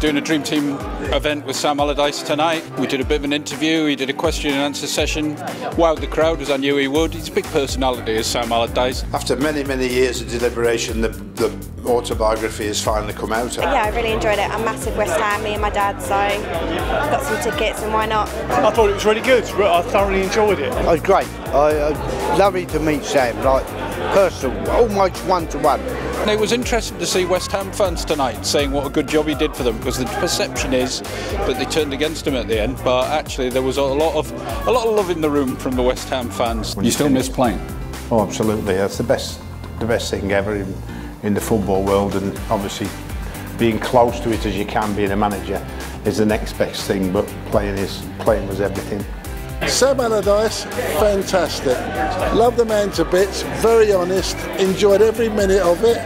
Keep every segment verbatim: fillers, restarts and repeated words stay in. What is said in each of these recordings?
doing a Dream Team event with Sam Allardyce tonight. We did a bit of an interview, he did a question and answer session, wowed the crowd as I knew he would. He's a big personality, is Sam Allardyce. After many, many years of deliberation, the, the autobiography has finally come out. Yeah, I really enjoyed it. I'm massive West Ham, me and my dad, so I've got some tickets and why not? I thought it was really good, I thoroughly enjoyed it. It was great. I, I loved to meet Sam, like personal, almost one-to-one. It was interesting to see West Ham fans tonight saying what a good job he did for them, because the perception is that they turned against him at the end, but actually there was a lot of a lot of love in the room from the West Ham fans. You still miss playing? Oh, absolutely. That's the best the best thing ever in, in the football world, and obviously being close to it as you can being a manager is the next best thing, but playing is playing was everything. Sam Allardyce, fantastic. Love the man to bits, very honest, enjoyed every minute of it.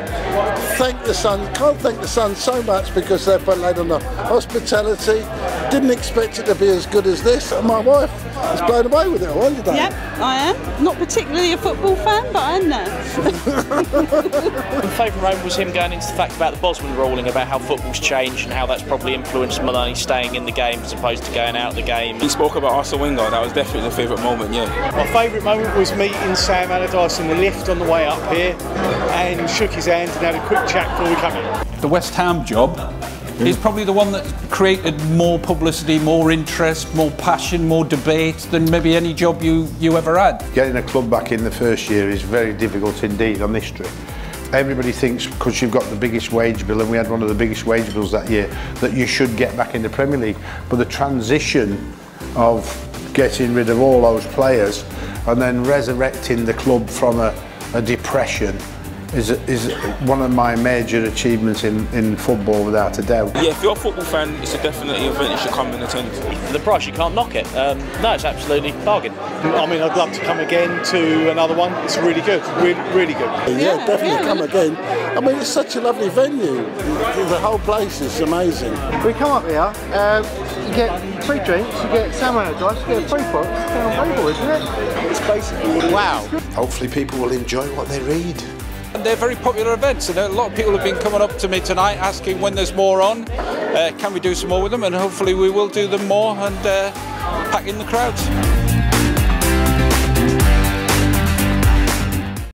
Thank the Sun, can't thank the Sun so much because they've played on the hospitality. Didn't expect it to be as good as this, and my wife is blown away with it all, aren't you, Dave? Yep, I am. Not particularly a football fan, but I am now. My favourite moment was him going into the fact about the Bosman ruling, about how football's changed and how that's probably influenced Maloney staying in the game as opposed to going out of the game. He spoke about Arsenal Wingo. That was definitely the favourite moment, yeah. My favourite moment was meeting Sam Allardyce in the lift on the way up here, and shook his hand and had a quick chat before we come in. The West Ham job mm. is probably the one that created more publicity, more interest, more passion, more debate than maybe any job you, you ever had. Getting a club back in the first year is very difficult indeed on this trip. Everybody thinks because you've got the biggest wage bill, and we had one of the biggest wage bills that year, that you should get back in the Premier League. But the transition of getting rid of all those players and then resurrecting the club from a, a depression is, is one of my major achievements in, in football, without a doubt. Yeah, if you're a football fan, it's a definitely event you should come and attend. For the price, you can't knock it. Um, no, it's absolutely a bargain. I mean, I'd love to come again to another one. It's really good, really, really good. Yeah, yeah definitely yeah. come again. I mean, it's such a lovely venue. The whole place is amazing. We come up here. Uh, You get free drinks, you get Sam Allardyce, you get free books, it's unbelievable, isn't it? It's basically wow. Hopefully people will enjoy what they read. And they're very popular events, and a lot of people have been coming up to me tonight asking when there's more on, uh, can we do some more with them, and hopefully we will do them more and uh, pack in the crowds.